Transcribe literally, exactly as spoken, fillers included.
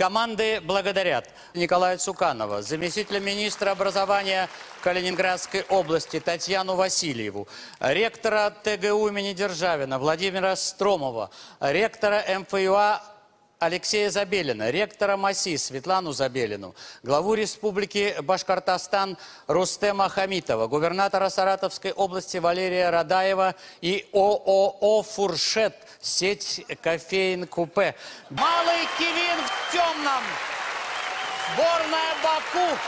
Команды благодарят Николая Цуканова, заместителя министра образования Калининградской области Татьяну Васильеву, ректора ТГУ имени Державина Владимира Стромова, ректора МФЮА Алексея Забелина, ректора МАСИ Светлану Забелину, главу Республики Башкортостан Рустема Хамитова, губернатора Саратовской области Валерия Радаева и ООО «Фуршет» сеть кофеин-купе. Малый Кивин в темном. Сборная Баку.